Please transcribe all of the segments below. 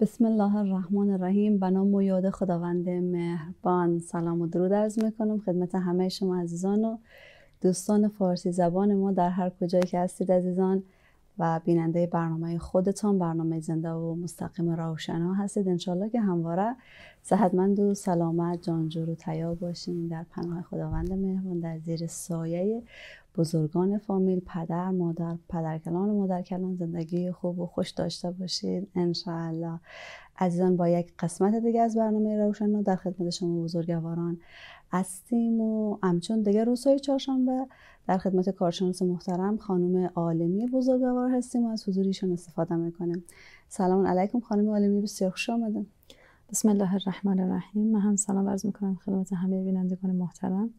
بسم الله الرحمن الرحیم. به نام و یاد خداوند مهربان سلام و درود عرض میکنم خدمت همه شما عزیزان و دوستان فارسی زبان ما در هر کجایی که هستید عزیزان و بیننده برنامه خودتان، برنامه زنده و مستقیم روشنا هستید. انشالله که همواره صحتمند و سلامت، جانجور و طیاب باشین در پناه خداوند مهربان، در زیر سایه بزرگان فامیل، پدر، مادر، پدرکلان و مادرکلان. زندگی خوب و خوش داشته باشید انشاءالله. عزیزان با یک قسمت دیگه از برنامه روشنا در خدمت شما بزرگواران هستیم و همچون دیگه روزهای چهارشنبه در خدمت کارشناس محترم خانم عالمی بزرگوار هستیم و از حضوریشون استفاده میکنیم. سلام علیکم خانم عالمی، بسیار خوش آمدید. بسم الله الرحمن الرحیم. من هم سلام عرض میکنم خدمت همه بینندگان محترم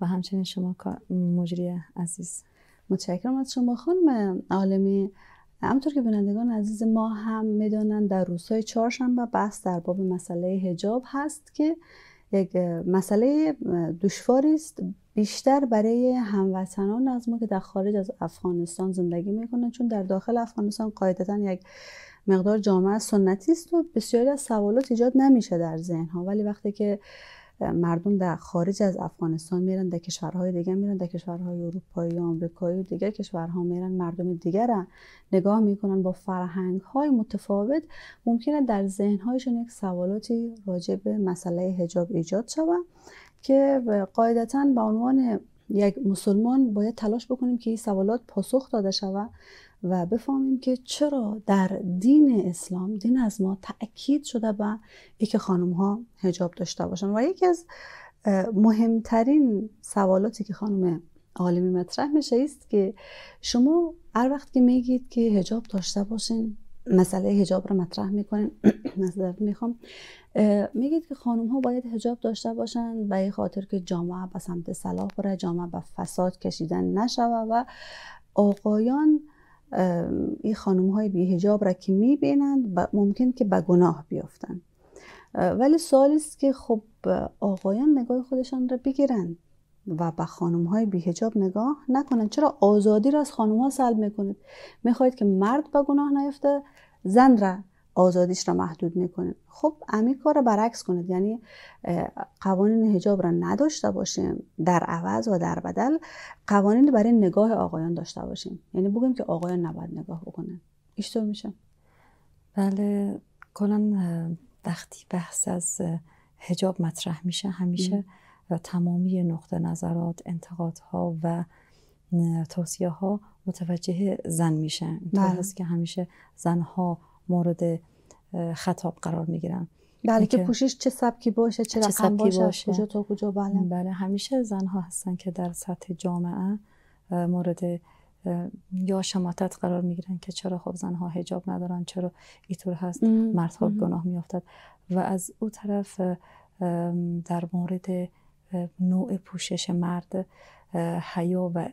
و همچنین شما مجری عزیز. متشکرم از شما خانم عالمی. همونطور که بینندگان عزیز ما هم میدونن در روزهای چهارشنبه بحث در باب مسئله حجاب هست که یک مسئله دشواری است بیشتر برای هموطنان از ما که در خارج از افغانستان زندگی میکنن، چون در داخل افغانستان قاعدتا یک مقدار جامعه سنتی است و بسیاری از سوالات ایجاد نمیشه در ذهن ها، ولی وقتی که مردم در خارج از افغانستان میرن، در کشورهای دیگه میرن، در کشورهای اروپایی، آمریکایی و دیگر کشورها میرن، مردم دیگر را نگاه میکنن با فرهنگ‌های متفاوت، ممکنه در ذهنهایشون یک سوالاتی راجع به مسئله حجاب ایجاد شود که قاعدتاً به عنوان یک مسلمان باید تلاش بکنیم که این سوالات پاسخ داده شود و بفهمیم که چرا در دین اسلام، دین از ما تأکید شده به اینکه خانم ها حجاب داشته باشن. و یکی از مهمترین سوالاتی که خانم عالمی مطرح میشه است که شما هر وقت که میگید که حجاب داشته باشین، مسئله حجاب رو مطرح میکنین، مثلا میخوام میگید که خانم ها باید حجاب داشته باشن به خاطر که جامعه به سمت صلاح بره، جامعه به فساد کشیدن نشوه و آقایان این خانم های بی حجاب را که میبینند ممکن که به گناه بیافتند. ولی سوال است که خب آقایان نگاه خودشان را بگیرند و به خانم های بی حجاب نگاه نکنند. چرا آزادی را از خانم ها سلب میکنید؟ میخواید که مرد به گناه نیفته، زن را آزادیش را محدود میکنید. خب همین کار را برعکس کنید، یعنی قوانین حجاب را نداشته باشیم، در عوض و در بدل قوانین برای نگاه آقایان داشته باشیم، یعنی بگیم که آقایان نباید نگاه بکنن. اینطور میشه؟ بله، کلا وقتی بحث از حجاب مطرح میشه همیشه و تمامی نقطه نظرات، انتقادها و توصیه ها متوجه زن میشه. اینطور است که همیشه زنها مورد خطاب قرار میگیرن. بله، که پوشش چه سبکی باشه، چه رقم باشه، کجا تا کجا. بله بله، همیشه زنها هستن که در سطح جامعه مورد یا شماتت قرار میگیرن که چرا خب زنها حجاب ندارن، چرا اینطور هست، مردها گناه میافتد. و از او طرف در مورد نوع پوشش مرد، حیا و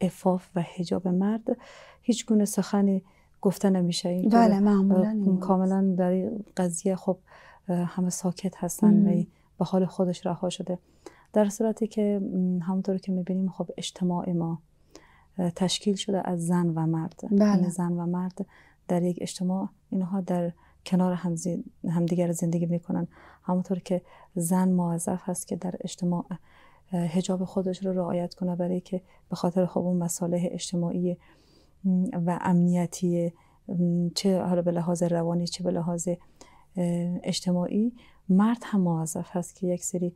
عفاف و حجاب مرد هیچ گونه سخنی گفته نمیشه. این بله معمولا کاملا در این قضیه خب همه ساکت هستن و به حال خودش رها شده، در صورتی که همونطور که میبینیم خب اجتماع ما تشکیل شده از زن و مرد. بله. زن و مرد در یک اجتماع، اینها در کنار همدیگر زندگی میکنن. همونطور که زن موظف هست که در اجتماع حجاب خودش رو رعایت کنه، برای که به خاطر خب اون مسائل اجتماعی و امنیتی، چه حالا به لحاظ روانی چه به لحاظ اجتماعی، مرد هم موظف هست که یک سری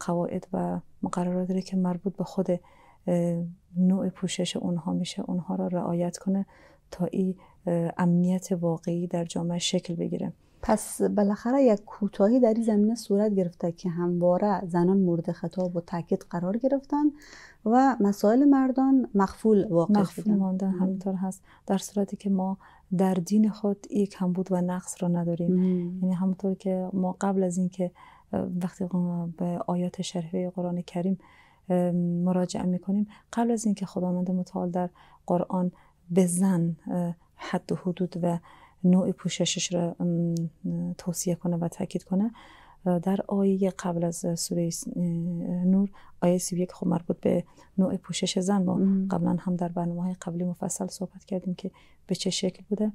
قواعد و مقررات داره که مربوط به خود نوع پوشش اونها میشه، اونها را رعایت کنه تا این امنیت واقعی در جامعه شکل بگیره. پس بالاخره یک کوتاهی در این زمینه صورت گرفته که همواره زنان مورد خطاب و تاکید قرار گرفتن و مسائل مردان مخفول مانده همینطور هست، در صورتی که ما در دین خود این کمبود و نقص را نداریم. یعنی همونطور که ما قبل از اینکه وقتی به آیات شریفه قرآن کریم مراجعه میکنیم، قبل از اینکه خداوند متعال در قرآن به زن حد و حدود و نوع پوششش را توصیه کنه و تاکید کنه، در آیه قبل از سوره نور، آیه 31، خب مربوط به نوع پوشش زن، ما قبلا هم در برنامه‌های قبلی مفصل صحبت کردیم که به چه شکل بوده.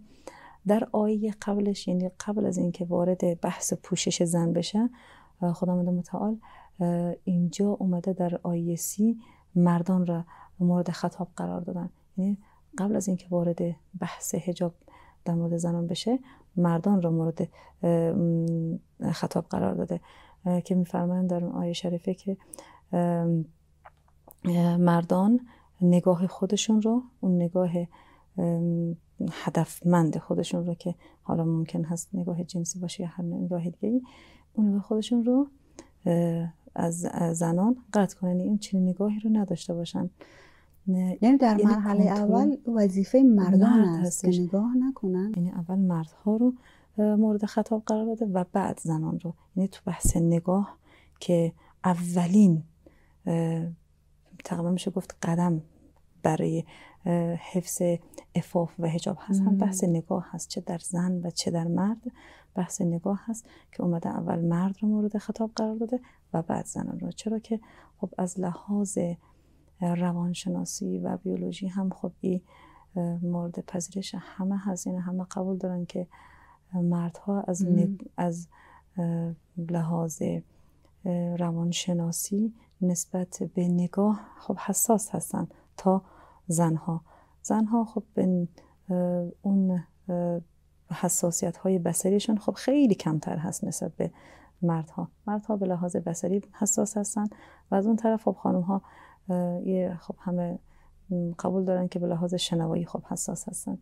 در آیه قبلش، یعنی قبل از اینکه وارد بحث پوشش زن بشه، خداوند متعال اینجا اومده در آیه 30 مردان را مورد خطاب قرار دادن. یعنی قبل از اینکه وارد بحث حجاب در مورد زنان بشه، مردان را مورد خطاب قرار داده که می‌فرمایند در آیه شریفه که مردان نگاه خودشون رو، اون نگاه هدفمند خودشون رو که حالا ممکن هست نگاه جنسی باشه یا هر نگاه دیگه‌ای، اون نگاه خودشون رو از زنان قطع کنن، این چنین نگاهی رو نداشته باشن. یعنی در مرحله اول وظیفه مردان است که نگاه نکنن، یعنی اول مردها رو مورد خطاب قرار داده و بعد زنان رو. یعنی تو بحث نگاه که اولین تقریبا میشه گفت قدم برای حفظ عفاف و حجاب هست، هم بحث نگاه هست، چه در زن و چه در مرد بحث نگاه هست که اومده اول مرد رو مورد خطاب قرار داده و بعد زنان رو. چرا که خب از لحاظ روانشناسی و بیولوژی هم خب این مورد پذیرش همه هست، یعنی همه قبول دارن که مردها از لحاظ روانشناسی نسبت به نگاه خب حساس هستن تا زنها. زنها خب اون حساسیت های بصریشون خب خیلی کمتر هست نسبت به مردها. مردها به لحاظ بصری حساس هستن و از اون طرف خب خانمها خب همه قبول دارن که به لحاظ شنوایی خب حساس هستن.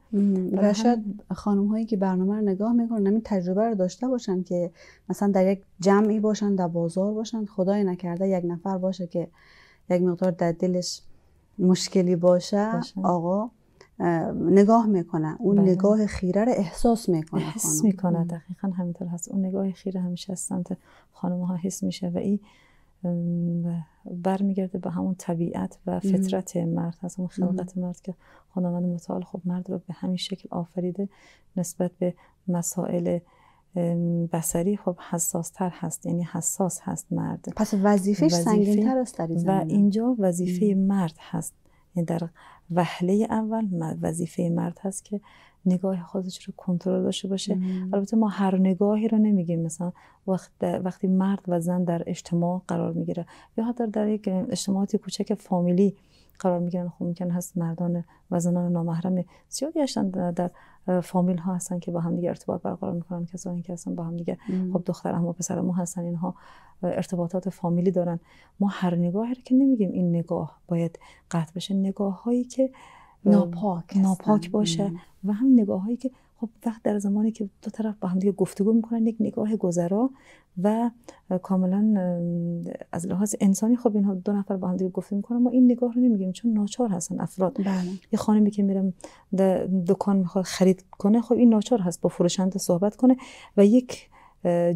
و شاید خانم هایی که برنامه رو نگاه میکنن این تجربه رو داشته باشن که مثلا در یک جمعی باشن، در بازار باشن، خدای نکرده یک نفر باشه که یک مقدار در دلش مشکلی باشه. آقا نگاه میکنه، اون نگاه خیره رو احساس میکنه، حس میکنه. دقیقاً همینطور هست، اون نگاه خیره همیشه از سمت خانم ها حس میشه و این برمیگرده به همون طبیعت و فطرت مرد، از همون خلقت مرد که خداوند متعال خب مرد رو به همین شکل آفریده، نسبت به مسائل بصری خب حساستر هست، یعنی حساس هست مرد. پس وظیفش سنگین‌تر است در زمین و اینجا وظیفه مرد هست، یعنی در وهله اول وظیفه مرد هست که نگاه خودش رو کنترل داشته باشه. البته ما هر نگاهی رو نمیگیم، مثلا وقتی مرد و زن در اجتماع قرار میگیره یا حتی در یک اجتماعاتی کوچک فامیلی قرار میگیرن، خب ممکن هست مردان و زنان نامحرم زیادی هستن در فامیل ها هستن که با هم دیگه ارتباط برقرار میکنن، کسانی که هستن با هم دیگه خب دخترم و پسرمو هستن، اینها ارتباطات فامیلی دارن. ما هر نگاهی رو که نمیگیم این نگاه باید قطع بشه، نگاههایی که ناپاک باشه و هم نگاههایی که خب وقت در زمانی که دو طرف با هم دیگه گفتگو میکنن، یک نگاه گذرا و کاملا از لحاظ انسانی خب اینها دو نفر با هم دیگه گفتگو میکنن، ما این نگاه رو نمیگیم چون ناچار هستن افراد. یه خانمی که میره دکان میخواد خرید کنه، خب این ناچار هست با فروشنده صحبت کنه و یک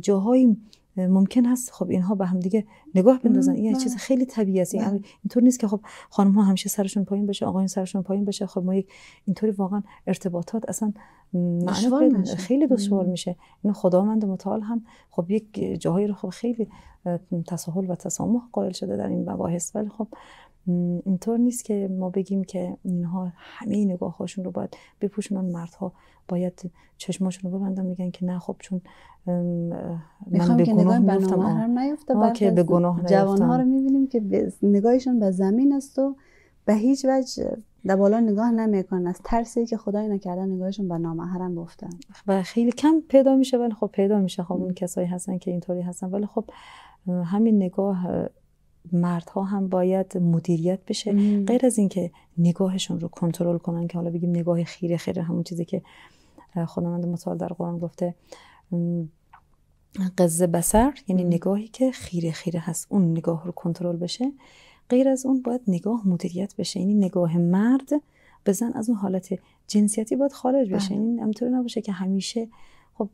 جاهایی ممکن هست خب اینها به هم دیگه نگاه بندازن. این چیز خیلی طبیعی است، اینطور نیست که خب خانم ها همیشه سرشون پایین بشه، آقایون سرشون پایین بشه. خب ما یک اینطوری واقعا ارتباطات اصلا خیلی دشوار میشه. این خداوند متعال هم خب یک جاهایی رو خب خیلی تساهل و تسامح قائل شده در این مباحث، ولی خب اینطور نیست که ما بگیم که اینها همه نگاه‌هاشون رو باید بپوشونن، مردها باید چشماشون رو ببندن. میگن که نه خب چون من به گناه نیفتم، که به گناه نیفتم. جوان‌ها رو می‌بینیم که نگاهشون به زمین است و به هیچ وجه در بالا نگاه نمیکنن، از ترسی که خدای نکرده نگاهشون به نامحرم بفتن و خیلی کم پیدا میشه. ولی خب پیدا میشه، خب اون کسایی هستن که اینطوری هستن، ولی خب همین نگاه مردها هم باید مدیریت بشه. غیر از اینکه نگاهشون رو کنترل کنن که حالا بگیم نگاه خیره، خیره همون چیزی که خداوند متعال در قرآن گفته غض بصر، یعنی نگاهی که خیره خیره هست، اون نگاه رو کنترل بشه. غیر از اون باید نگاه مدیریت بشه، یعنی نگاه مرد به زن از اون حالت جنسیتی باید خارج بشه. این همطور نباشه که همیشه خب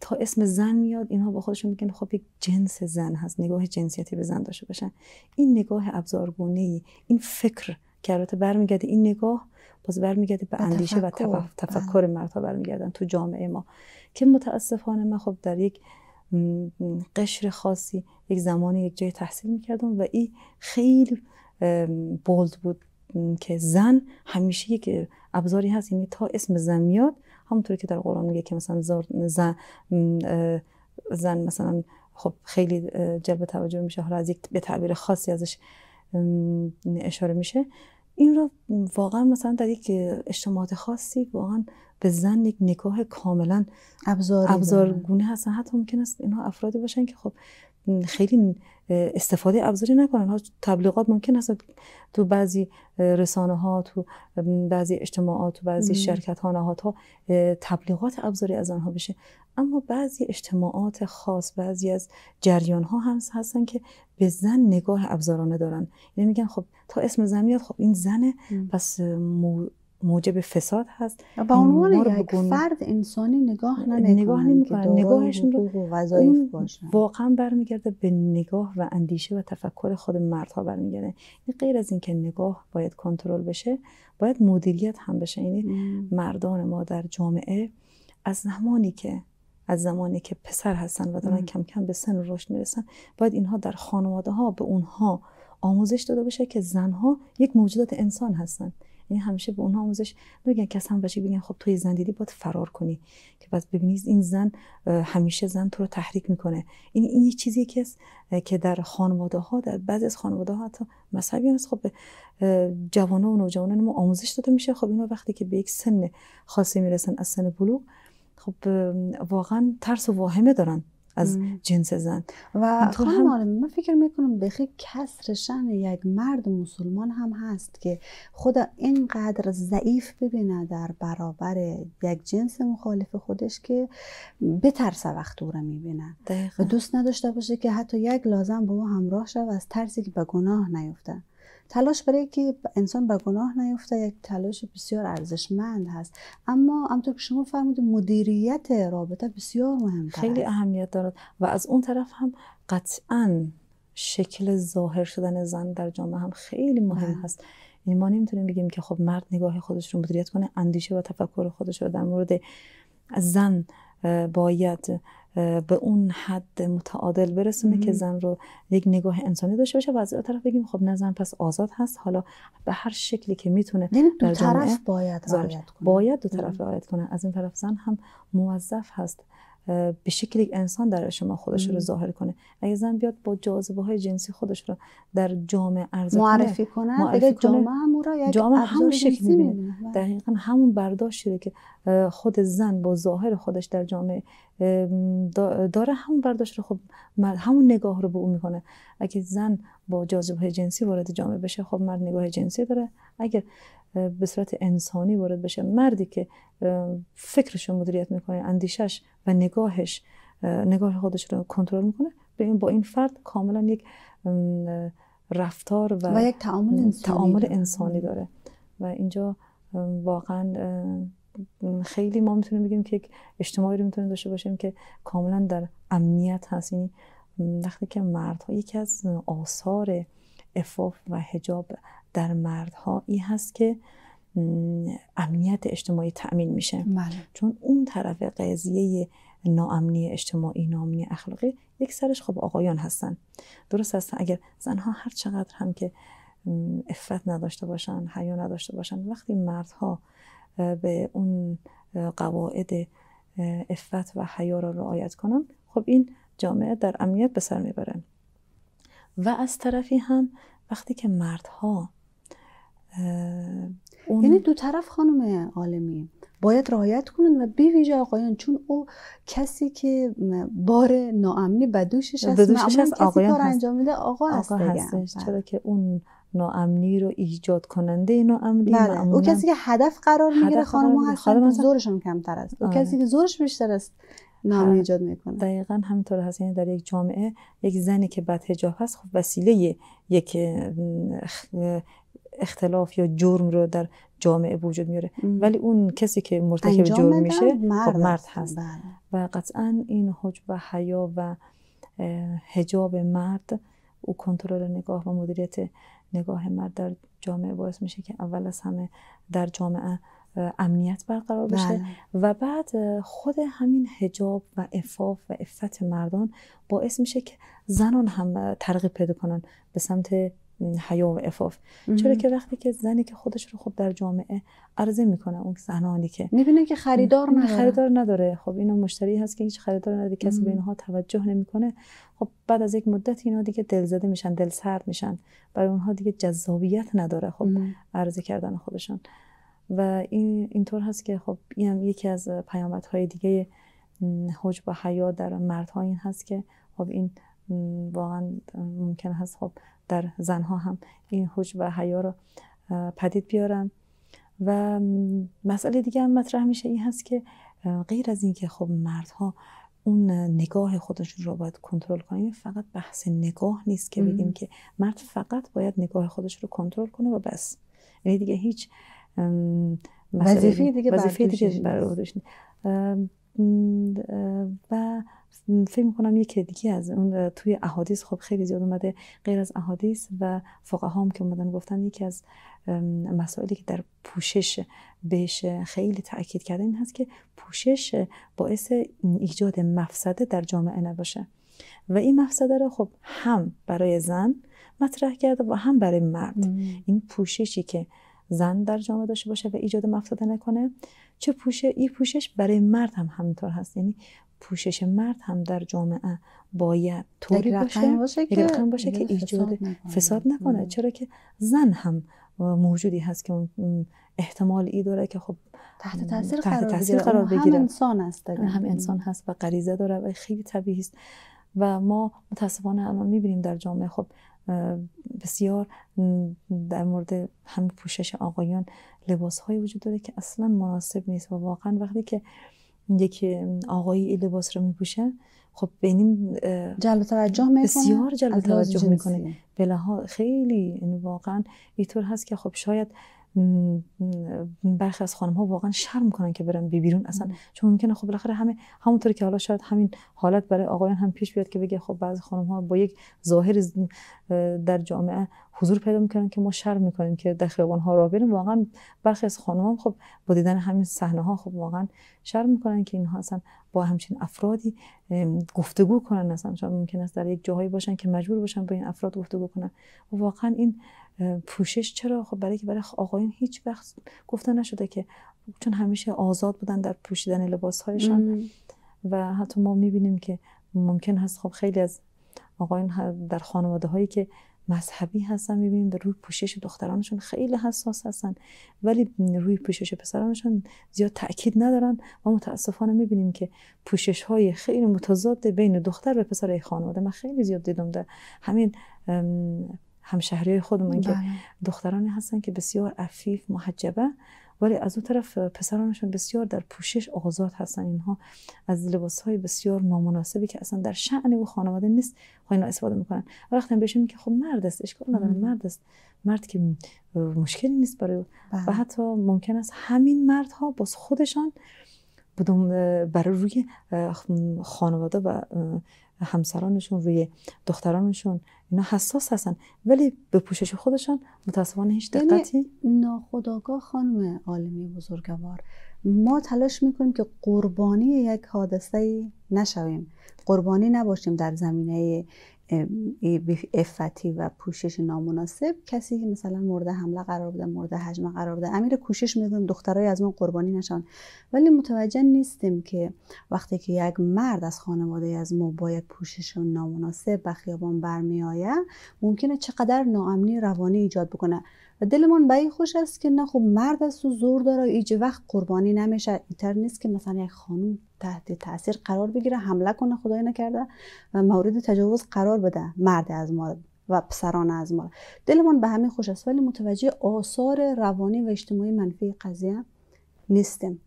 تا اسم زن میاد اینها با خودشون میگن خب یک جنس زن هست، نگاه جنسیتی به زن داشته باشن. این نگاه ابزارگونه‌ای، این فکر که البته برمیگرده، این نگاه باز برمیگرده به اندیشه و تفکر مردها، برمیگردن تو جامعه ما که متاسفانه من خب در یک قشر خاصی یک زمانی یک جای تحصیل میکردم و این خیلی بولد بود که زن همیشه یک ابزاری هست، یعنی تا اسم زن میاد، همونطوری که در قرآن میگه که مثلا زن مثلا خب خیلی جلب توجه میشه، حالا از یک به تعبیر خاصی ازش اشاره میشه. این رو واقعا مثلا در یک اجتماعات خاصی واقعا به زن یک نگاه کاملا ابزارگونه هستن. حتی ممکن است اینها افرادی باشن که خب خیلی استفاده ابزاری نکنن. ها تبلیغات ممکن است تو بعضی رسانه ها، تو بعضی اجتماعات، تو بعضی شرکت ها، نهاد ها تبلیغات ابزاری از آنها بشه، اما بعضی اجتماعات خاص، بعضی از جریان ها هم هستن که به زن نگاه ابزارانه دارن. یعنی میگن خب تا اسم زن میاد، خب این زنه، پس موجب فساد هست. به عنوان یک فرد انسانی نگاه نمیکنن. نگاهشون رو وظایف باشن. واقعا برمیگرده به نگاه و اندیشه و تفکر خود مردها برمیگرده. این غیر از اینکه نگاه باید کنترل بشه، باید مدیریت هم بشه. یعنی مردان ما در جامعه از زمانی که پسر هستن و دارن کم کم به سن رشد میرسن، باید اینها در خانواده ها به اونها آموزش داده بشه که زنها یک موجودات انسان هستن. یعنی همیشه به اونها آموزش نمیگن که اصلا بچه بگن خب توی زن دیدی باید فرار کنی، که بعد ببینید این زن همیشه زن تو رو تحریک میکنه. این یه چیزی که در خانواده ها، در بعضی از خانواده ها حتی مذهبی هم خب جوانان و نوجوانان ما آموزش داده میشه. خب اینا وقتی که به یک سن خاصی میرسن، از سن بلوغ، خب واقعا ترس و واهمه دارن از جنس زن. و خانم عالمی، من فکر میکنم بخی کسر شأن یک مرد مسلمان هم هست که خدا اینقدر ضعیف ببینه در برابر یک جنس مخالف خودش که بترسه وقت او را میبینه و دوست نداشته باشه که حتی یک لازم با او همراه شد، از ترسی که به گناه نیفته. تلاش برای که انسان به گناه نیفته یک تلاش بسیار ارزشمند هست، اما همونطور که شما فرمودید مدیریت رابطه بسیار مهمه، خیلی اهمیت دارد. و از اون طرف هم قطعا شکل ظاهر شدن زن در جامعه هم خیلی مهم هست. ما نمیتونیم بگیم که خب مرد نگاه خودش رو مدیریت کنه، اندیشه و تفکر خودش رو در مورد زن باید به اون حد متعادل برسونه که زن رو یک نگاه انسانی داشته باشه، و از اون طرف بگیم خب نه زن پس آزاد هست، حالا به هر شکلی که میتونه. دو طرف باید رعایت کنه. از این طرف زن هم موظف هست به شکل یک انسان در شما خودش رو ظاهر کنه. اگه زن بیاد با جاذبه های جنسی خودش رو در جامعه عرضه معرفی کنه، دیگه جامعه هم را یک همون شکل می‌بینه. دقیقاً همون برداشتی که خود زن با ظاهر خودش در جامعه داره، همون برداشت رو خب مرد همون نگاه رو به اون میکنه. اگه زن با جاذبه جنسی وارد جامعه بشه، خب مرد نگاه جنسی داره. اگه به صورت انسانی وارد بشه، مردی که فکرش رو مدیریت میکنه، اندیشش و نگاه خودش رو کنترل میکنه، با این فرد کاملا یک رفتار و یک تعامل انسانی داره. و اینجا واقعا خیلی ما میتونیم بگیم که یک اجتماعی رو میتونیم داشته باشیم که کاملا در امنیت هست. یعنی وقتی که مردها، یکی از آثار عفاف و حجاب در مردها این هست که امنیت اجتماعی تأمین میشه. بله. چون اون طرف قضیه ناامنی اجتماعی، ناامنی اخلاقی، یک سرش خب آقایان هستن. درست هستن. اگر زنها هر چقدر هم که عفت نداشته باشن، حیا نداشته باشن، وقتی مردها به اون قواعد عفت و حیا را رعایت کنن، خب این جامعه در امنیت به سر میبره. و از طرفی هم وقتی که مردها یعنی دو طرف خانم عالمی باید رعایت کنن، و به ویژه آقایان، چون او کسی که بار ناامنی بدوشش هست، آقایان کسی انجام میده آقا هستش. چرا که اون ناامنی رو ایجاد کننده ناامنی، او کسی که هدف قرار میگیره خانم هست، زورشون کمتر است. او کسی که زورش بیشتر است ناامنی ایجاد میکنه. دقیقاً همینطور هست. یعنی در یک جامعه یک زنی که بدحجاب هست، خب وسیله یک اختلاف یا جرم رو در جامعه وجود میاره، ولی اون کسی که مرتکب جرم میشه مرد هست. و قطعاً این حجب و حیا و حجاب مرد، او کنترل نگاه و مدیریت نگاه مرد در جامعه باعث میشه که اول از همه در جامعه امنیت برقرار بشه. بله. و بعد خود همین حجاب و عفاف و عفت مردان باعث میشه که زنان هم ترغیب پیدا کنن به سمت حیا و عفاف. چرا که وقتی که زنی که خودش رو خب در جامعه عرضه میکنه، اون زنانی که میبینه که خریدار نداره، خب اینا مشتری هست که هیچ خریدار نداره، کسی به اینها توجه نمیکنه، خب بعد از یک مدت اینا دیگه دلزده میشن، دل سرد میشن، برای اونها دیگه جذابیت نداره خب عرضه کردن خودشون. و اینطور هست که خب این هم یکی از پیامدهای دیگه حجب و حیا در مردها این هست که خب این واقعا ممکن هست خب در زنها هم این حجب و حیا رو پدید بیارن. و مسئله دیگه هم مطرح میشه این هست که غیر از این که خب مردها اون نگاه خودشون رو باید کنترل کنیم، فقط بحث نگاه نیست که بگیم که مرد فقط باید نگاه خودش رو کنترل کنه و بس، یعنی دیگه هیچ وظیفه دیگه برعهده‌اش. و فکر میکنم یکی دیگه از اون توی احادیث خب خیلی زیاد اومده، غیر از احادیث و فقها هم که اومدن گفتن یکی از مسائلی که در پوشش بهش خیلی تاکید کردن این هست که پوشش باعث ایجاد مفسده در جامعه نباشه. و این مفسده رو خب هم برای زن مطرح کرده و هم برای مرد. این پوششی که زن در جامعه داشته باشه و ایجاد مفسده نکنه، چه پوشش برای مرد هم همینطور هست، یعنی پوشش مرد هم در جامعه باید طوری باشه که ایجاد فساد نکنه. چرا که زن هم موجودی هست که احتمال ای داره که خب تحت تاثیر قرار بگیره، هم انسان هست و غریزه داره و خیلی طبیعی است. و ما متاسفانه الان می‌بینیم در جامعه خب بسیار در مورد هم پوشش آقایان لباس‌های وجود داره که اصلا مناسب نیست و واقعا وقتی که یکی آقایی لباس رو میپوشه خب ببینیم بسیار جلب توجه میکنه بلاها خیلی، یعنی واقعا اینطور هست که خب شاید برخی از خانم‌ها واقعا شرم کنن که برن بیرون اصلا، چون ممکنه خب بالاخره همه همونطوری که حالا شاید همین حالت برای آقایان هم پیش بیاد که بگه خب بعضی خانم‌ها با یک ظاهر در جامعه حضور پیدا میکنن که ما شرم میکنیم که در خیابان‌ها راه بریم. واقعا برخی از خانم‌ها خب با دیدن همین صحنه‌ها خب واقعا شرم میکنن که اینها اصلا با همچین افرادی گفتگو کنن، اصلا چون ممکن است در یک جایی باشن که مجبور باشن با این افراد گفتگو کنن. و واقعا این پوشش چرا؟ خب برای آقایان هیچ وقت گفته نشده که، چون همیشه آزاد بودن در پوشیدن لباس‌هایشان. و حتی ما می‌بینیم که ممکن هست خب خیلی از آقایان در خانواده‌هایی که مذهبی هستن می‌بینیم در روی پوشش دخترانشون خیلی حساس هستن، ولی روی پوشش پسرانشون زیاد تأکید ندارن و متأسفانه می‌بینیم که پوشش‌های خیلی متضاد بین دختر و پسر خانواده. من خیلی زیاد دیدم در همین همشهری خودمون که دخترانی هستن که بسیار عفیف محجبه، ولی از اون طرف پسرانشون بسیار در پوشش آزاد هستن. اینها از لباس‌های بسیار نامناسبی که اصلا در شأن و خانواده نیست اینا استفاده میکنن. وقتی بهش میگه خب مرد است، اشکال نداره، مرد است، مرد که مشکلی نیست برای و حتی ممکن است همین مردها باز خودشان بدون برای روی خانواده و همسرانشون، روی دخترانشون اینا حساس هستن، ولی به پوشش خودشان متاسفانه هیچ دقتی. ناخودآگاه خانم عالمی بزرگوار، ما تلاش میکنیم که قربانی یک حادثه نشویم، قربانی نباشیم در زمینه افتی و پوشش نامناسب. کسی که مثلا مورد حمله قرار بده، مورد هجمه قرار بده، امیر کوشش میکنیم دخترای از من قربانی نشن، ولی متوجه نیستیم که وقتی که یک مرد از خانواده از ما با یک پوشش نامناسب به خیابان برمی آید، ممکنه چقدر ناامنی روانی ایجاد بکنه و دلمون به این خوش است که نه خب مرد است و زور داره، هیچ وقت قربانی نمیشه. اینطور نیست که مثلا یک خانم تحت تاثیر قرار بگیره، حمله کنه خدای نکرده و مورد تجاوز قرار بده مرد از ما و پسران از ما. دلمون به همین خوش است، ولی متوجه آثار روانی و اجتماعی منفی قضیه نیستیم.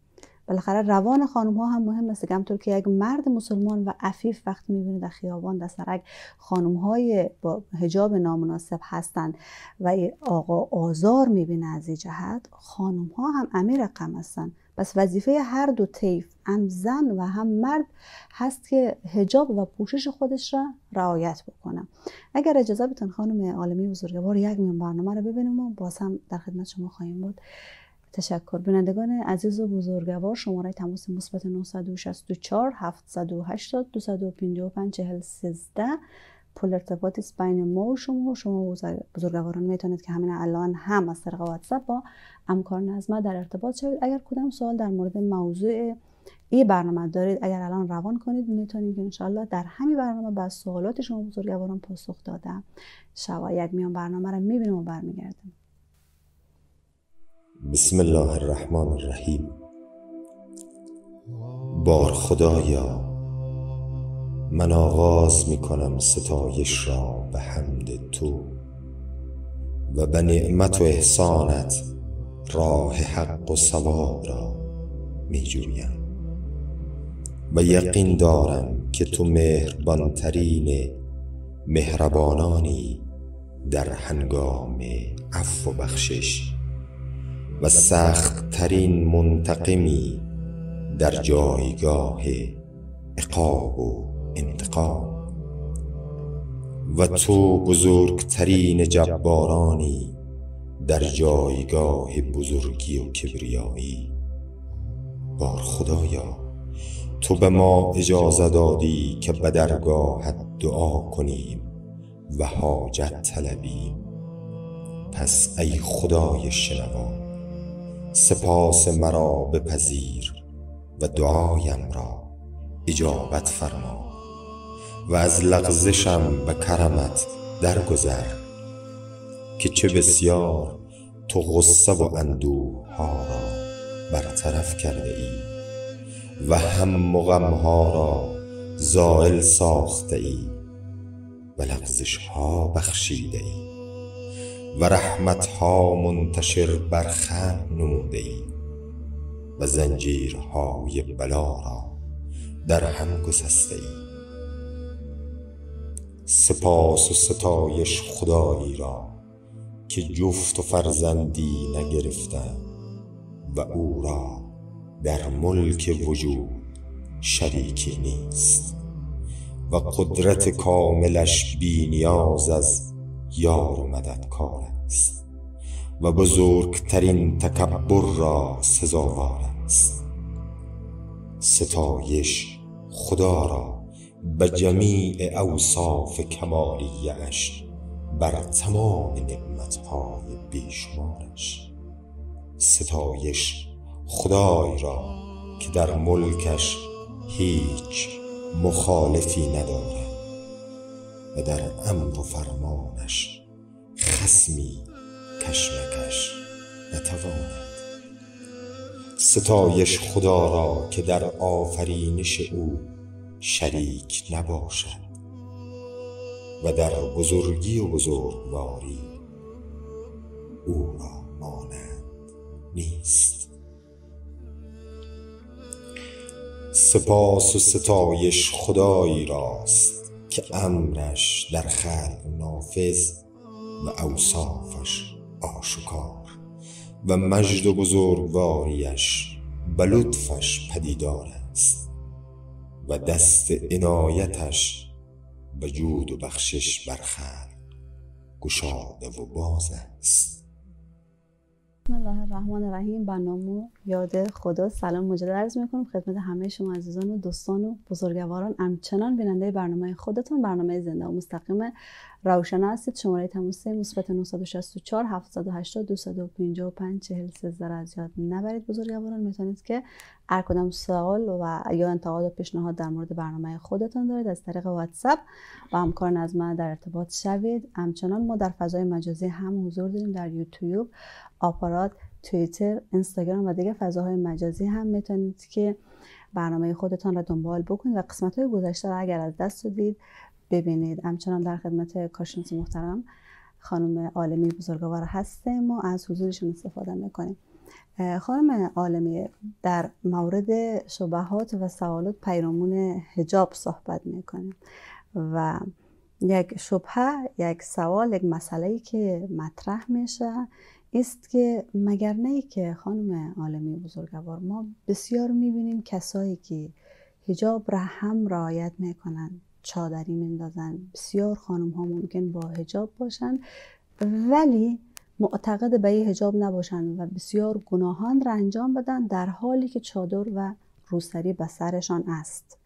بالاخره روان خانم ها هم مهم است. همونطور که یک مرد مسلمان و عفیف وقتی میبینه در خیابان در سرک خانم های با حجاب نامناسب هستند و آقا آزار میبینه، از این جهت خانم ها هم امیر رقم هستند. پس وظیفه هر دو طیف، هم زن و هم مرد، هست که حجاب و پوشش خودش را رعایت بکنه. اگر اجازه بدین خانم عالمی بزرگوار، یک برنامه رو ببینیم و باز هم در خدمت شما خواهیم بود. تشکر. بینندگان عزیز و بزرگوار، شماره تماس مثبت 964 780 255 43 پل ارتباطی است بین ما و شما بزرگواران. میتونید که همین الان هم از طریق واتساپ با همکاران از ما در ارتباط شوید. اگر کدام سوال در مورد موضوع این برنامه دارید، اگر الان روان کنید میتونید ان شاءالله در همین برنامه با سوالات شما بزرگواران پاسخ دادم. شواید میان برنامه را میبینم و برمیگردم. بسم الله الرحمن الرحیم. بار خدایا من آغاز میکنم ستایش را به حمد تو و به نعمت و احسانت راه حق و صواب را میجویم و یقین دارم که تو مهربانترین مهربانانی در هنگام عفو و بخشش و سخت ترین منتقمی در جایگاه عقاب و انتقام، و تو بزرگترین جبارانی در جایگاه بزرگی و کبریایی. بار خدایا تو به ما اجازه دادی که به درگاهت دعا کنیم و حاجت طلبیم، پس ای خدای شنوا سپاس مرا بپذیر و دعایم را اجابت فرما و از لغزشم به کرمت درگذر که چه بسیار تو غصه و اندوه ها را برطرف کرده ای و هم و غم ها را زائل ساخته ای و لغزش ها بخشیده ای و رحمت ها منتشر بر خم نموده ای و زنجیرهای بلا را در هم گسسته ای. سپاس و ستایش خدایی را که جفت و فرزندی نگرفتم و او را در ملک وجود شریکی نیست و قدرت کاملش بی نیاز از یار و مددکار است و بزرگترین تکبر را سزاوار است. ستایش خدا را به جمیع اوصاف کمالیه‌اش بر تمام نعمت‌های بیشمارش. ستایش خدای را که در ملکش هیچ مخالفی ندارد و در امر و فرمانش خصمی کشمکش نتواند. ستایش خدا را که در آفرینش او شریک نباشد و در بزرگی و بزرگواری او را مانند نیست. سپاس و ستایش خدایی راست که امرش در خلق نافذ و اوصافش آشکار و مجد و بزرگواریش به لطفش پدیدار است و دست عنایتش به جود و بخشش بر خلق گشاده و باز است. بسم الله الرحمن الرحیم. به نام یاد خدا سلام مجدد عرض میکنم خدمت همه شما عزیزان و دوستان و بزرگواران. همچنان بیننده برنامه خودتون برنامه زنده و مستقیم روشن هستید. شماره تماس مثبت 964 780 255 43 را از یاد نبرید. بزرگواران میتونید که هر کدام سوال و یا انتقاد و پیشنهاد در مورد برنامه خودتون دارید از طریق واتساپ با همکاران از ما در ارتباط شوید. همچنان ما در فضای مجازی هم حضور داریم، در یوتیوب، آپارات، توییتر، اینستاگرام و دیگه فضاهای مجازی هم میتونید که برنامه خودتان را دنبال بکنید و قسمت‌های گذشته را اگر از دست دادید ببینید. همچنان در خدمت کارشناس محترم خانم عالمی بزرگوار هستیم و از حضورشون استفاده میکنیم. خانم عالمی، در مورد شبهات و سوالات پیرامون حجاب صحبت میکنیم و یک شبهه، یک سوال، یک مسئله‌ای که مطرح میشه است که مگر نه که خانم عالمی بزرگوار ما بسیار میبینیم کسایی که حجاب را هم رعایت میکنن، چادری میندازن، بسیار خانم ها ممکن با حجاب باشن ولی معتقد به این حجاب نباشن و بسیار گناهان را انجام بدن در حالی که چادر و روسری به سرشان است.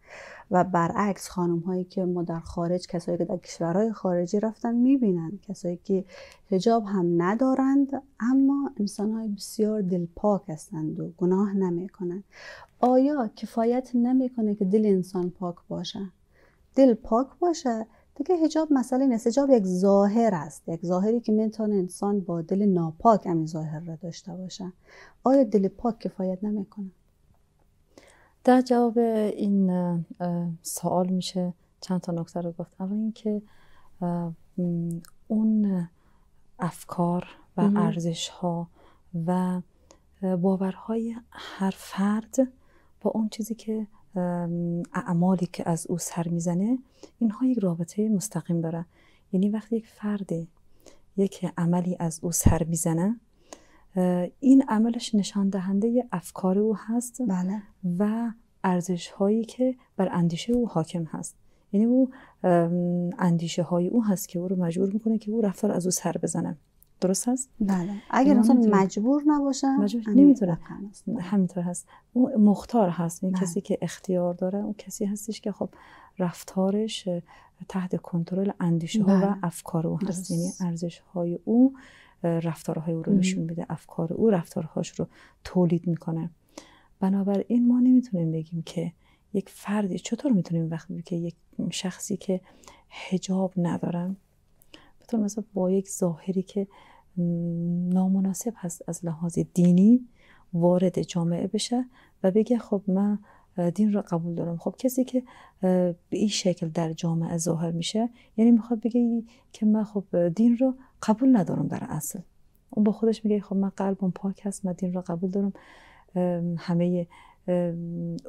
و برعکس خانم هایی که ما در خارج، کسایی که در کشورهای خارجی رفتن میبینن کسایی که حجاب هم ندارند اما انسان های بسیار دلپاک هستند و گناه نمیکنند. آیا کفایت نمیکنه که دل انسان پاک باشه؟ دل پاک باشه دیگه حجاب مسئله نیست. حجاب یک ظاهر است، یک ظاهری که میتونه انسان با دل ناپاک همین ظاهر را داشته باشه. آیا دل پاک کفایت نمیکنه؟ در جواب این سوال میشه چند تا نکته رو گفت. اول اینکه اون افکار و ارزش ها و باورهای هر فرد با اون چیزی که اعمالی که از او سر میزنه، اینها یک رابطه مستقیم داره. یعنی وقتی یک فرد یک عملی از او سر میزنه، این عملش نشان دهنده افکار او هست. بله. و ارزش هایی که بر اندیشه او حاکم هست. یعنی او اندیشه های او هست که او رو مجبور میکنه که او رفتار از او سر بزنه. درست هست؟ بله. اگر انسان مجبور نباشه نمیتونه. همینطور هست. او مختار هست. این کسی که اختیار داره اون کسی هستش که خب رفتارش تحت کنترل اندیشه ها و افکار او هست. یعنی ارزش های او رفتارهای او رو نشون میده، افکار او رفتارهاش رو تولید میکنه. بنابراین ما نمیتونیم بگیم که یک فردی، چطور میتونیم وقتی که یک شخصی که حجاب نداره بطور مثلا با یک ظاهری که نامناسب هست از لحاظ دینی وارد جامعه بشه و بگه خب من دین رو قبول دارم. خب کسی که به این شکل در جامعه ظاهر میشه یعنی میخواد بگه که من خب دین رو قبول ندارم. در اصل اون با خودش میگه خب من قلبم پاک هست، من دین رو قبول دارم، همه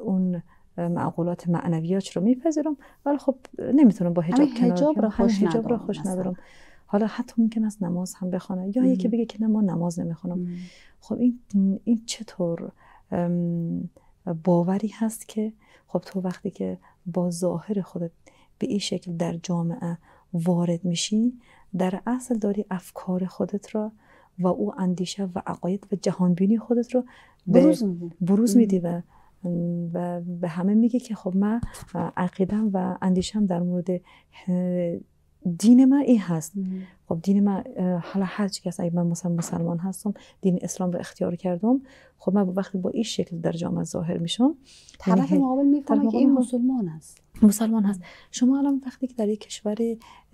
اون معقولات معنویات رو میپذیرم، ولی خب نمیتونم با حجاب کنار حجاب رو خوش ندارم. حالا حتی ممکن است نماز هم بخونه یا یکی بگه که نه من نماز نمیخونم. خب این چطور باوری هست که خب تو وقتی که با ظاهر خودت به این شکل در جامعه وارد میشی، در اصل داری افکار خودت را و او اندیشه و عقاید و جهانبینی خودت رو بروز میدی و به همه میگی که خب من عقیدم و اندیشم در مورد دین من این هست. خب دین من حالا هر چی هست، اگه من مسلمان هستم دین اسلام رو اختیار کردم، خب من وقتی با این شکل در جامعه ظاهر میشم طرف مقابل میفهمه که این مسلمان است. شما الان وقتی که در یک کشور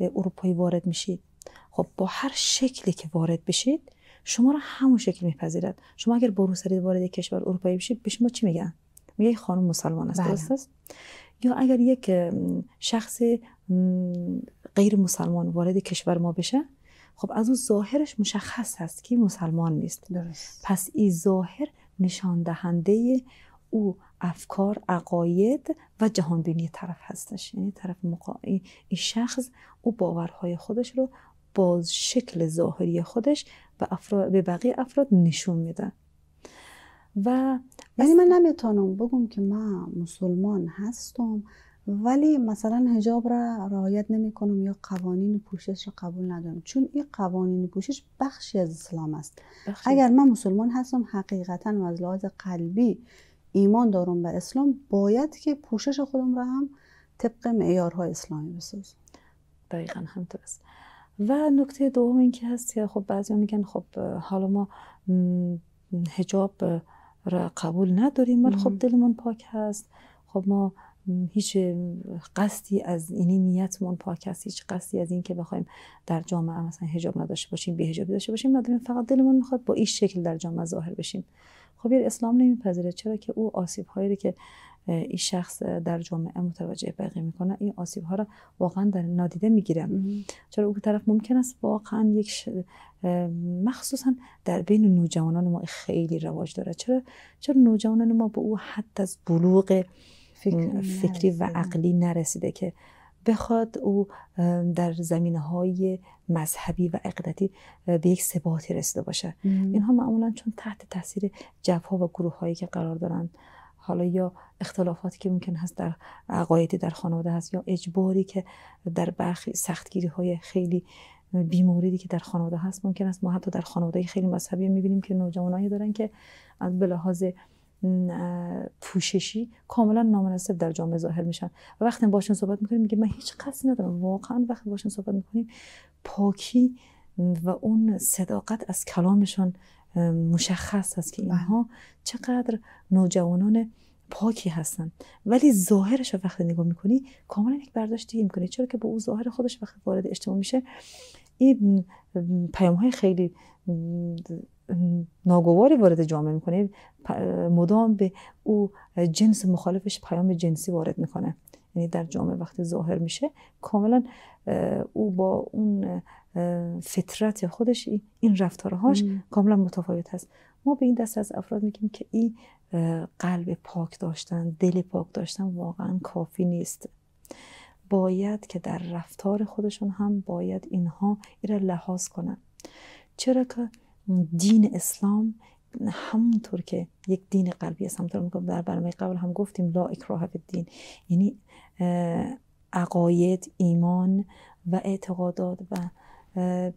اروپایی وارد میشید، خب با هر شکلی که وارد بشید شما رو همون شکل میپذیرد. شما اگر بروسری وارد یک کشور اروپایی بشید به شما چی میگن؟ میگه خانم مسلمان است. درست است؟ یا اگر یک شخص غیر مسلمان وارد کشور ما بشه، خب از اون ظاهرش مشخص هست که مسلمان نیست. درست. پس این ظاهر نشان دهنده او افکار، عقاید و جهانبینی طرف هستش. یعنی طرف این شخص او باورهای خودش رو با شکل ظاهری خودش به بقیه افراد نشون میده. و یعنی من نمیتونم بگم که من مسلمان هستم ولی مثلا حجاب را رعایت نمی کنم یا قوانین پوشش را قبول ندارم، چون این قوانین پوشش بخشی از اسلام است. اگر من مسلمان هستم حقیقتا و از لحاظ قلبی ایمان دارم به اسلام، باید که پوشش خودم را هم طبق معیارهای اسلامی بسازم. دقیقا همینطور است. و نکته دوم این که هست که خب بعضیا میگن خب حالا ما حجاب را قبول نداریم ولی خب دلمون پاک هست، خب ما هیچ قصدی از اینی نیتمون پاک است، هیچ قصدی از این که بخوایم در جامعه مثلا حجاب نداشته باشیم، بی‌حجابی داشته باشیم نداریم، فقط دلمون میخواد با این شکل در جامعه ظاهر بشیم. خب این اسلام نمیپذیره، چرا که او آسیب هایی که این شخص در جامعه متوجه بقیه میکنه این آسیب ها را واقعا در نادیده میگیره. چرا اون طرف ممکن است واقعا یک مخصوصا در بین نوجوانان ما خیلی رواج داره. چرا نوجوانان ما به او حد از بلوغ فکری و عقلی نرسیده که بخواد او در زمینه های مذهبی و عقیدتی به یک ثباتی رسیده باشه؟ اینها معمولا چون تحت تاثیر جبهه و گروه هایی که قرار دارن، حالا یا اختلافاتی که ممکن هست در عقایدی در خانواده هست، یا اجباری که در برخی سختگیری های خیلی بیموردی که در خانواده هست، ممکن است ما حتی در خانواده خیلی مذهبی میبینیم که نوجوانایی دارن که از بلحاظ پوششی کاملا نامناسب در جامعه ظاهر میشن. و وقتی باشون صحبت میکنیم میگه من هیچ قصدی ندارم. واقعا وقتی باشون صحبت میکنیم پاکی و اون صداقت از کلامشون مشخص است که اینها چقدر نوجوانان پاکی هستن، ولی ظاهرش رو وقتی نگاه میکنی کاملا یک برداشت دیگه میکنی، چرا که با اون ظاهر خودش وقتی وارد اجتماع میشه این پیام‌های خیلی ناگواری وارد جامعه میکنه. مدام به او جنس مخالفش پیام جنسی وارد میکنه، یعنی در جامعه وقتی ظاهر میشه کاملا او با اون فطرت خودش این رفتارهاش کاملا متفاوت هست. ما به این دست از افراد میگیم که این قلب پاک داشتن، دل پاک داشتن واقعا کافی نیست، باید که در رفتار خودشون هم باید اینها را لحاظ کنن، چرا که دین اسلام همونطور که یک دین قلبی است، همونطور میگم در برنامه قبل هم گفتیم لا اکراه فی الدین، یعنی عقاید، ایمان و اعتقادات و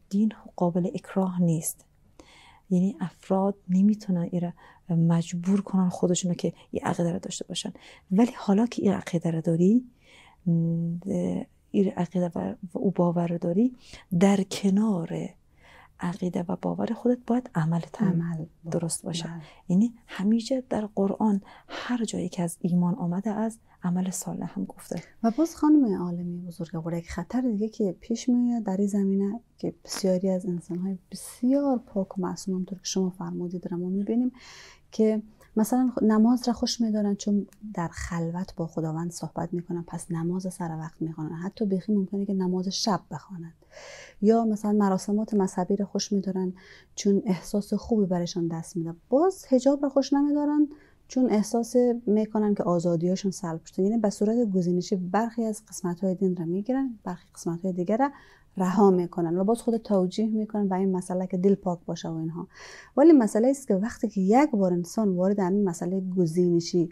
دین قابل اکراه نیست، یعنی افراد نمیتونن ایره مجبور کنن خودشونو که یه عقیده را داشته باشن. ولی حالا که این عقیده را داری، این عقیده و او باور را داری، در کنار عقیده و باور خودت باید عملت هم درست باشه. یعنی همیشه در قرآن هر جایی که از ایمان آمده از عمل صالح هم گفته. و باز خانم عالمی بزرگوار، یک خطر دیگه که پیش میاد در این زمینه که بسیاری از انسان‌های بسیار پاک و معصوم همونطور که شما فرمودید را ما می‌بینیم که مثلا نماز را خوش می‌دارن چون در خلوت با خداوند صحبت می‌کنن، پس نماز سر وقت می‌خوانن، حتی بخی ممکنه که نماز شب بخوانند، یا مثلا مراسمات مذهبی را خوش می‌دارن چون احساس خوبی برشان دست میده، باز حجاب را خوش نمی‌دارن چون احساس میکنن که آزادیاشون سلب شده. یعنی به صورت گزینشی برخی از قسمت‌های دین را میگیرن، برخی قسمت‌های دیگر را رها میکنن و باز خود توجیه میکنن به این مسئله که دل پاک باشه و اینها. ولی مسئله است که وقتی که یک بار انسان وارد این مسئله گزینشی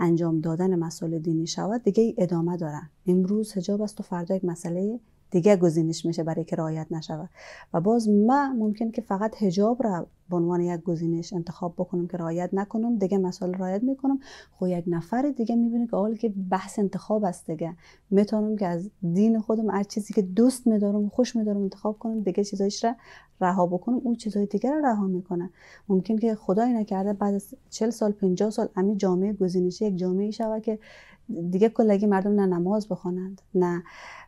انجام دادن مسائل دینی شود، دیگه ادامه دارن. امروز حجاب است و فردا یک مسئله دیگه گزینش میشه برای که رعایت نشود و باز ما ممکن که فقط حجاب را به عنوان یک گزینش انتخاب بکنم که رعایت نکنم، دیگه مسائل رعایت میکنم. خب یک نفر دیگه میبینه که حالا که بحث انتخاب است، دیگه میتونم که از دین خودم هر چیزی که دوست میدارم، خوش میدارم انتخاب کنم، دیگه چیزایش را رها بکنم، اون چیزای دیگه را رها میکنه. ممکن که خدای نکرده بعد از 40 سال 50 سال همین جامعه گزینشی یک جامعه شوه که دیگه کلاگی مردم نه نماز بخوانند، نه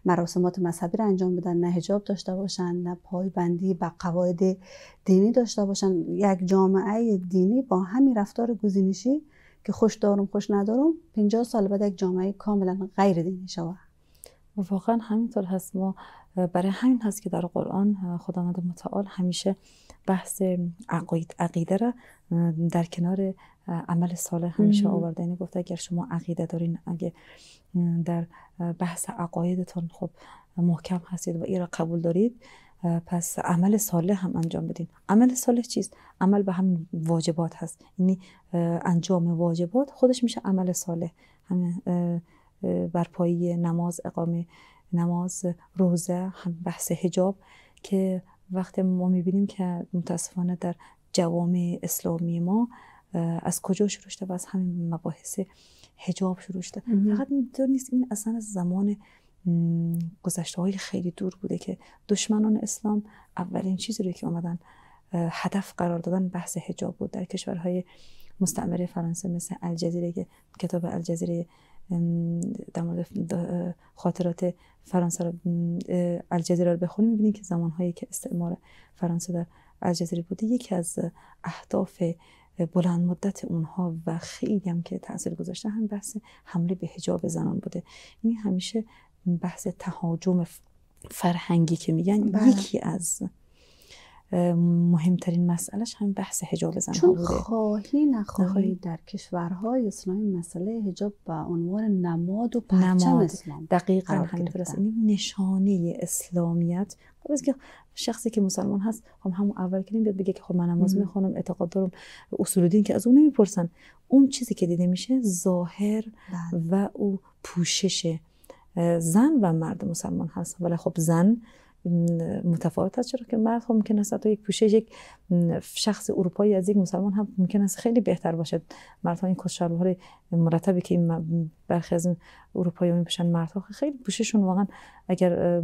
مراسمات مذهبی را انجام بدن، نه حجاب داشته باشند، نه پایبندی به قواعد دینی داشته باشند. یک جامعه دینی با همین رفتار گزینشی که خوش دارم خوش ندارم 50 سال بعد یک جامعه کاملا غیر دینی شود. واقعا همینطور هست. ما برای همین هست که در قرآن خداوند متعال همیشه بحث عقیده را در کنار عمل صالح همیشه آورده. یعنی گفته اگر شما عقیده دارین، اگه در بحث عقایدتون خب محکم هستید و این را قبول دارید، پس عمل صالح هم انجام بدین. عمل صالح چیست؟ عمل به همین واجبات هست، یعنی انجام واجبات خودش میشه عمل صالح، همین برپایی نماز، اقامه نماز، روزه، هم بحث حجاب که وقتی ما میبینیم که متاسفانه در جوامع اسلامی ما از کجا شروع شده و از همین مباحث حجاب شروع شده. فقط اینطور نیست، این اصلا از زمان گذشته های خیلی دور بوده که دشمنان اسلام اولین چیزی رو که آمدن هدف قرار دادن بحث حجاب بود. در کشورهای مستعمره فرانسه مثل الجزیره که کتاب الجزیره در مورد خاطرات فرانسه الجزیره رو بخونیم می‌بینید که زمان‌هایی که استعمار فرانسه در الجزیره بوده، یکی از اهداف بلند مدت اونها و خیلی هم که تاثیر گذاشته هم بحث حمله به حجاب زنان بوده. این همیشه بحث تهاجم فرهنگی که میگن یکی از مهمترین مسئلهش همین بحث حجاب زنها چون بوده. خواهی نخواهی در کشورهای اسلامی مسئله حجاب به عنوان نماد و پرچم اسلام دقیقاً همین فرست. این نشانه اسلامیت از که شخصی که مسلمان هست خب همون اول که نمیاد بگه که خب من نماز میخوانم، اعتقاد دارم، اصول دین، که از اون نمیپرسن. اون چیزی که دیده میشه ظاهر و او پوشش زن و مرد مسلمان هست. ولی خب زن متفاوت است، چرا که مرد هم ممکن است یک پوشش یک شخص اروپایی از یک مسلمان هم ممکن است خیلی بهتر باشد. مردها این کت شلوار مرتبی که این برخی از اروپایی‌ها میپوشند، مردها خیلی پوشششون واقعا اگر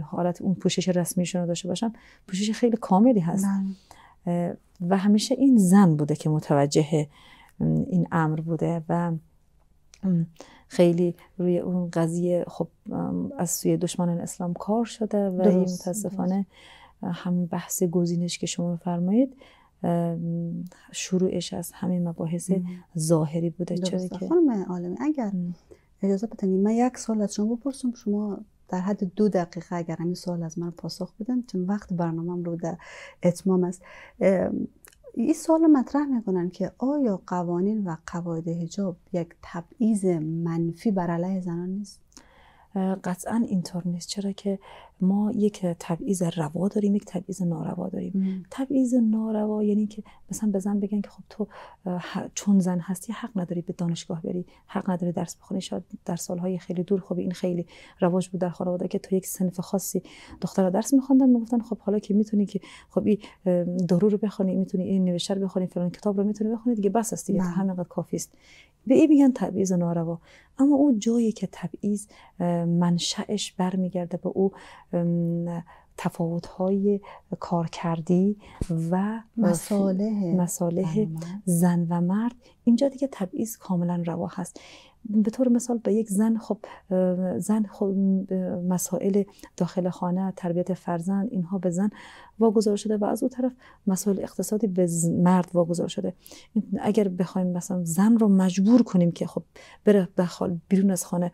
حالت اون پوشش رسمیشون رو داشته باشن، پوشش خیلی کاملی هست. و همیشه این زن بوده که متوجه این امر بوده و خیلی روی اون قضیه خب از سوی دشمنان اسلام کار شده و این متاسفانه همین بحث گزینش که شما فرمایید شروعش از همین مباحث ظاهری بوده. چرا که خانم عالمی اگر اجازه بدید من یک سوال از شما بپرسم، شما در حد 2 دقیقه اگر همین سوال از من پاسخ بدم، چون وقت برنامه‌ام رو در اتمام است. این سوال مطرح میکنن که آیا قوانین و قواعد حجاب یک تبعیض منفی بر علیه زنان نیست؟ قطعا اینطور نیست، چرا که ما یک تبعیض روا داریم، یک تبعیض ناروا داریم. تبعیض ناروا یعنی که مثلا به زن بگن که خب تو چون زن هستی حق نداری به دانشگاه بری، حق نداری درس بخونی. شاید در سالهای خیلی دور خب این خیلی رواج بود در خانواده که تو یک سنف خاصی دخترها درس میخوندن، میگفتن خب حالا که میتونی که خب این دارو رو بخونی، میتونی این نوشته رو بخونی، فلان کتاب رو میتونی بخونی، دیگه بس است دیگه، همینقدر کافی است. به این میگن تبعیض ناروا. اما او جایی که تبعیض منشأش برمیگرده به او تفاوت‌های کارکردی و مصالح زن و مرد، اینجا دیگه تبعیض کاملا روا هست. به طور مثال به یک زن خب مسائل داخل خانه، تربیت فرزند، اینها به زن واگذار شده و از اون طرف مسائل اقتصادی به مرد واگذار شده. اگر بخوایم مثلا زن رو مجبور کنیم که خب بره بیرون از خانه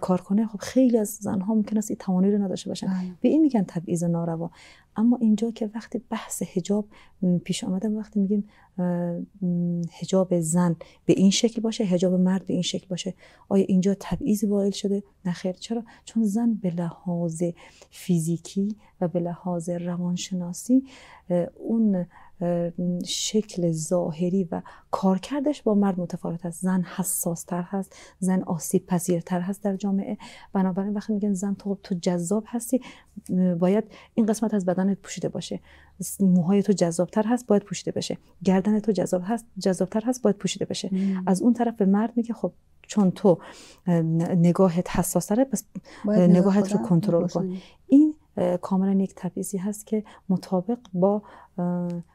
کار کنه، خب خیلی از زنها ممکن است این توانایی رو نداشته باشن. به این میگن تبعیض ناروا. اما اینجا که وقتی بحث حجاب پیش آمده، وقتی میگیم حجاب زن به این شکل باشه، حجاب مرد به این شکل باشه، آیا اینجا تبعیض وارد شده؟ نه خیر. چرا؟ چون زن به لحاظ فیزیکی و به لحاظ روانشناسی اون شکل ظاهری و کارکردش با مرد متفاوت است. زن حساستر هست، زن آسیب پذیرتر هست در جامعه. بنابراین وقتی میگن زن تو جذاب هستی، باید این قسمت از بدنت پوشیده باشه. موهای تو جذابتر هست، باید پوشیده بشه. گردن تو جذابتر هست، باید پوشیده بشه. از اون طرف به مرد میگه خب چون تو نگاهت حساس‌تره، پس نگاهت رو کنترل کن. این کاملا یک تبعیضی هست که مطابق با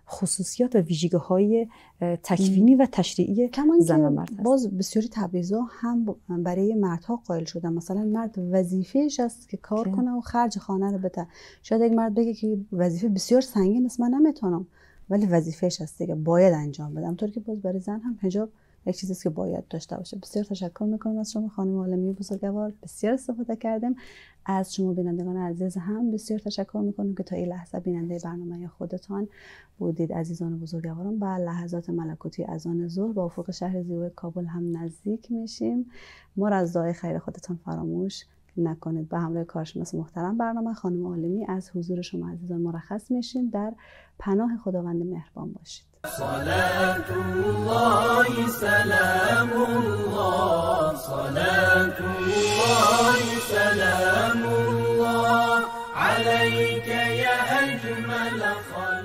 خصوصیات و ویژگی‌های تکوینی و تشریعی زن و مرد هست. باز بسیاری تبعیض‌ها هم برای مردها قائل شدن. مثلا مرد وظیفه‌اش است که کار کنه و خرج خانه رو بده. شاید یک مرد بگه که وظیفه بسیار سنگین است، من نمیتونم، ولی وظیفه‌اش است که باید انجام بدم. طوری که باز برای زن هم حجاب یک چیزی است که باید داشته باشه. بسیار تشکر میکنم از شما خانم عالمی بزرگوار، بسیار استفاده کردیم. از شما بینندگان عزیز هم بسیار تشکر میکنم که تا این لحظه بیننده برنامه خودتان بودید. عزیزان بزرگوارم، با لحظات ملکوتی اذان ظهر با افق شهر زیبای کابل هم نزدیک میشیم. ما را از دعای خیر خودتان فراموش نکنید. به همراه کارشناس محترم برنامه خانم عالمی از حضور شما عزیزان مرخص میشیم. در پناه خداوند مهربان باشید. صلاة الله سلام الله، صلاة الله سلام الله عليك يا أجمل خلق.